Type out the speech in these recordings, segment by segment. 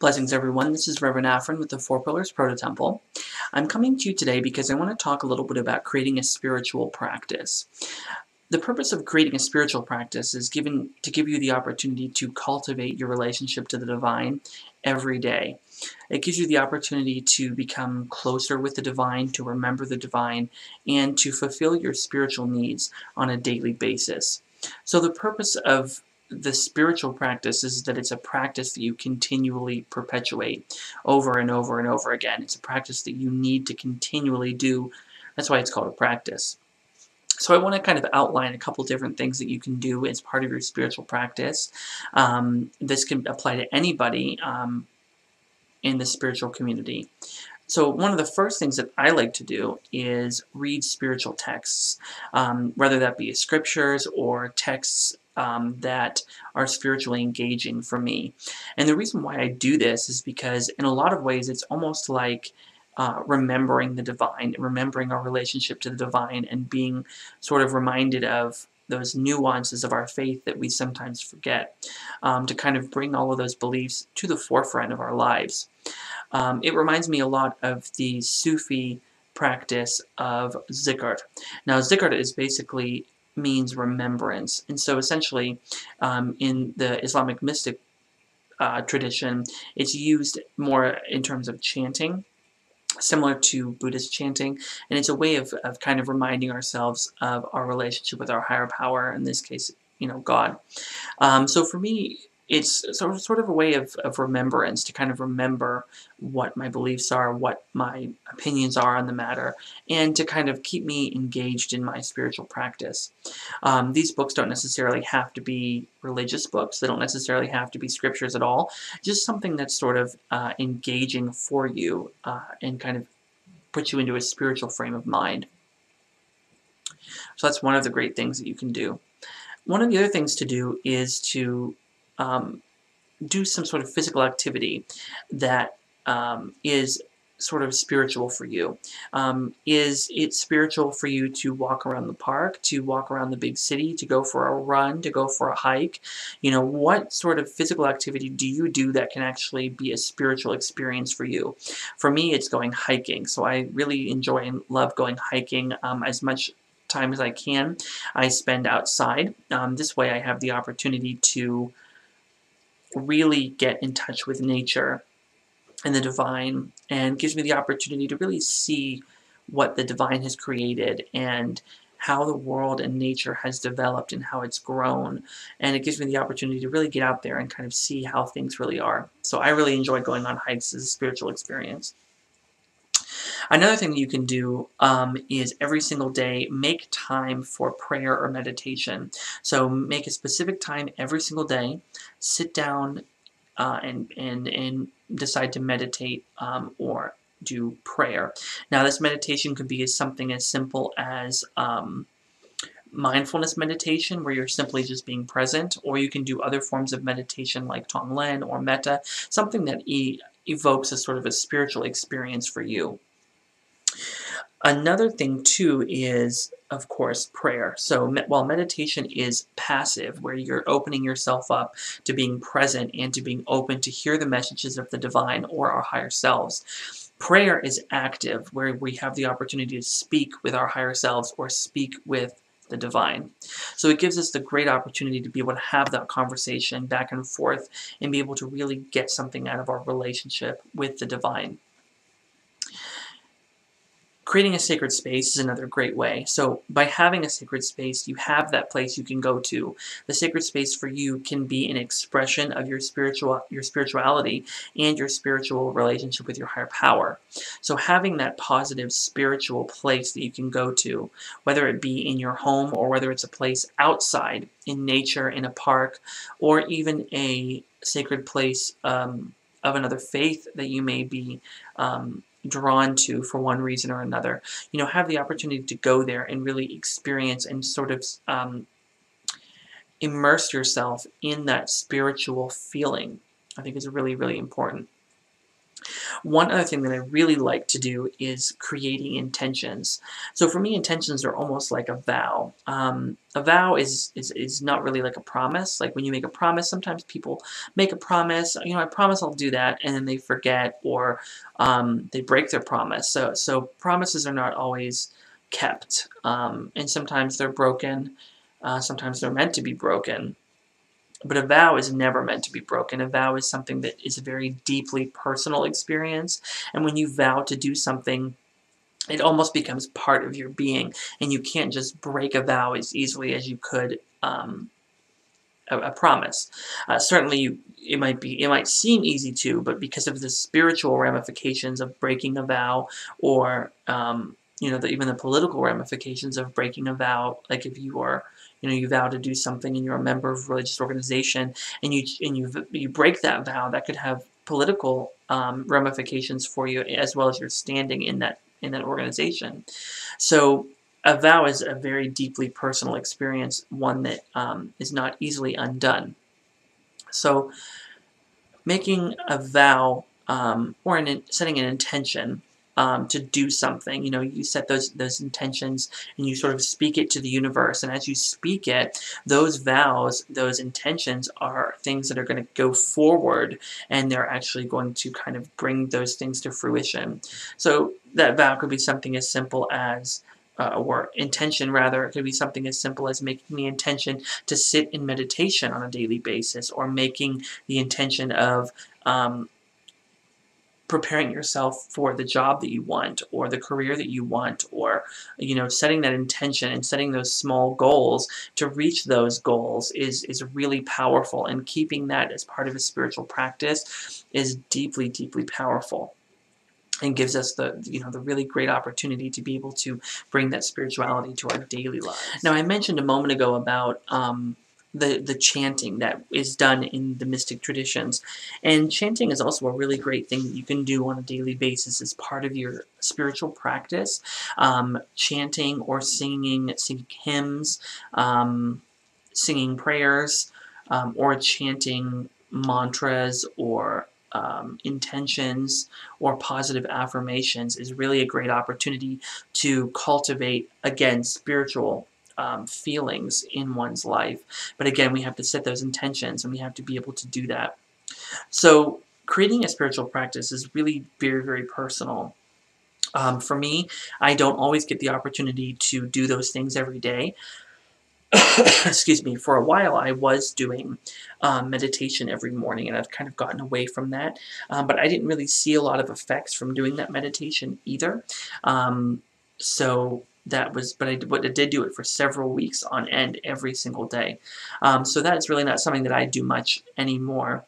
Blessings everyone, this is Reverend Aphren with the Four Pillars Temple. I'm coming to you today because I want to talk a little bit about creating a spiritual practice. The purpose of creating a spiritual practice is to give you the opportunity to cultivate your relationship to the divine every day. It gives you the opportunity to become closer with the divine, to remember the divine, and to fulfill your spiritual needs on a daily basis. So the purpose of the spiritual practice is that it's a practice that you continually perpetuate over and over and over again. It's a practice that you need to continually do. That's why it's called a practice. So I want to kind of outline a couple different things that you can do as part of your spiritual practice. This can apply to anybody in the spiritual community. So one of the first things that I like to do is read spiritual texts, whether that be scriptures or texts that are spiritually engaging for me. And the reason why I do this is because in a lot of ways it's almost like remembering the divine, remembering our relationship to the divine, and being sort of reminded of those nuances of our faith that we sometimes forget, to kind of bring all of those beliefs to the forefront of our lives. It reminds me a lot of the Sufi practice of Zikr. Now Zikr is basically means remembrance, and so essentially in the Islamic mystic tradition it's used more in terms of chanting, similar to Buddhist chanting, and it's a way of kind of reminding ourselves of our relationship with our higher power, in this case, you know, God. So for me it's sort of a way of remembrance, to kind of remember what my beliefs are, what my opinions are on the matter, and to kind of keep me engaged in my spiritual practice. These books don't necessarily have to be religious books. They don't necessarily have to be scriptures at all. Just something that's sort of engaging for you and kind of puts you into a spiritual frame of mind. So that's one of the great things that you can do. One of the other things to do is to do some sort of physical activity that is sort of spiritual for you. Is it spiritual for you to walk around the park, to walk around the big city, to go for a run, to go for a hike? You know, what sort of physical activity do you do that can actually be a spiritual experience for you? For me, it's going hiking. So I really enjoy and love going hiking as much time as I can. I spend outside. This way I have the opportunity to really get in touch with nature and the divine, and gives me the opportunity to really see what the divine has created and how the world and nature has developed and how it's grown, and it gives me the opportunity to really get out there and kind of see how things really are. So I really enjoy going on hikes as a spiritual experience. Another thing that you can do is every single day make time for prayer or meditation. So make a specific time every single day, sit down and decide to meditate or do prayer. Now this meditation could be something as simple as mindfulness meditation, where you're simply just being present, or you can do other forms of meditation like Tonglen or Metta, something that evokes a sort of a spiritual experience for you. Another thing too is, of course, prayer. So while meditation is passive, where you're opening yourself up to being present and to being open to hear the messages of the divine or our higher selves, prayer is active, where we have the opportunity to speak with our higher selves or speak with the divine. So it gives us the great opportunity to be able to have that conversation back and forth and be able to really get something out of our relationship with the divine. Creating a sacred space is another great way. So by having a sacred space, you have that place you can go to. The sacred space for you can be an expression of your spirituality and your spiritual relationship with your higher power. So having that positive spiritual place that you can go to, whether it be in your home or whether it's a place outside, in nature, in a park, or even a sacred place of another faith that you may be drawn to for one reason or another, you know, have the opportunity to go there and really experience and sort of immerse yourself in that spiritual feeling. I think is really, really important. One other thing that I really like to do is creating intentions. So for me, intentions are almost like a vow. A vow is not really like a promise. Like when you make a promise, sometimes people make a promise, you know, I promise I'll do that, and then they forget, or they break their promise. So promises are not always kept, and sometimes they're broken, sometimes they're meant to be broken. But a vow is never meant to be broken. A vow is something that is a very deeply personal experience, and when you vow to do something, it almost becomes part of your being, and you can't just break a vow as easily as you could a promise. Certainly it might seem easy to, but because of the spiritual ramifications of breaking a vow, or you know, even the political ramifications of breaking a vow, like if you are, you know, you vow to do something and you're a member of a religious organization, and you break that vow, that could have political ramifications for you, as well as your standing in that organization. So a vow is a very deeply personal experience, one that is not easily undone. So making a vow or setting an intention to do something, you know, you set those intentions and you sort of speak it to the universe, and as you speak it, those vows, those intentions are things that are going to go forward, and they're actually going to kind of bring those things to fruition. So that vow could be something as simple as or intention rather, it could be something as simple as making the intention to sit in meditation on a daily basis, or making the intention of preparing yourself for the job that you want, or the career that you want, or, you know, setting that intention and setting those small goals to reach those goals is really powerful, and keeping that as part of a spiritual practice is deeply, deeply powerful, and gives us the, you know, the really great opportunity to be able to bring that spirituality to our daily lives. Now, I mentioned a moment ago about the chanting that is done in the mystic traditions, and chanting is also a really great thing that you can do on a daily basis as part of your spiritual practice. Chanting or singing hymns, singing prayers, or chanting mantras, or intentions, or positive affirmations is really a great opportunity to cultivate, again, spiritual feelings in one's life. But again, we have to set those intentions, and we have to be able to do that. So creating a spiritual practice is really very, very personal. For me, I don't always get the opportunity to do those things every day. Excuse me. For a while, I was doing meditation every morning, and I've kind of gotten away from that. But I didn't really see a lot of effects from doing that meditation either. So that was, but I did do it for several weeks on end every single day. So that's really not something that I do much anymore.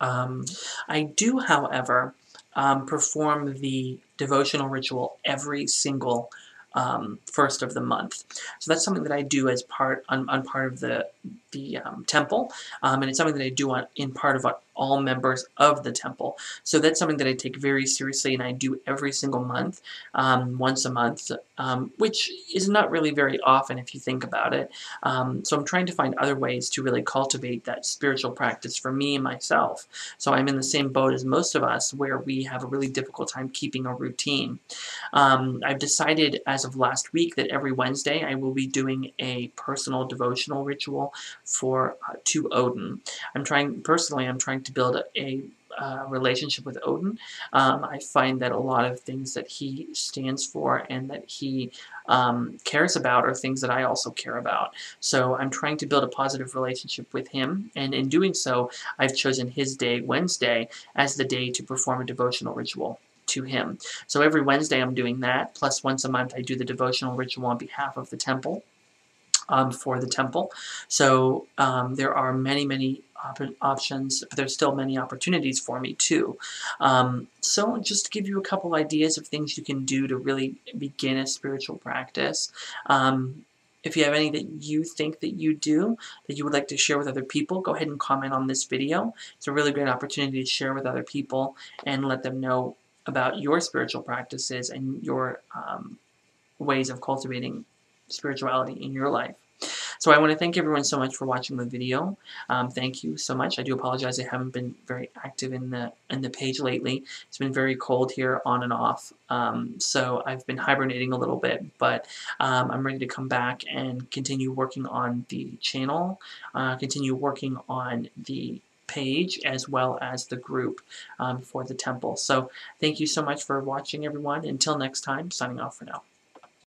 I do, however, perform the devotional ritual every single first of the month. So that's something that I do as part on part of the temple, and it's something that I do in part of all members of the temple. So that's something that I take very seriously, and I do every single month, once a month, which is not really very often if you think about it. So I'm trying to find other ways to really cultivate that spiritual practice for me and myself. So I'm in the same boat as most of us, where we have a really difficult time keeping a routine. I've decided as of last week that every Wednesday I will be doing a personal devotional ritual for to Odin. I'm trying to build a relationship with Odin. I find that a lot of things that he stands for and that he cares about are things that I also care about. So I'm trying to build a positive relationship with him, and in doing so, I've chosen his day, Wednesday, as the day to perform a devotional ritual to him. So every Wednesday I'm doing that, plus once a month I do the devotional ritual on behalf of the temple, for the temple. So there are many, many options, but there's still many opportunities for me too. So just to give you a couple ideas of things you can do to really begin a spiritual practice, if you have any that you think that you do, that you would like to share with other people, go ahead and comment on this video. It's a really great opportunity to share with other people and let them know about your spiritual practices and your ways of cultivating spirituality in your life. So I want to thank everyone so much for watching the video. Thank you so much. I do apologize, I haven't been very active in the page lately. It's been very cold here, on and off. So I've been hibernating a little bit, but I'm ready to come back and continue working on the channel, continue working on the page as well as the group for the temple. So thank you so much for watching, everyone. Until next time, signing off for now.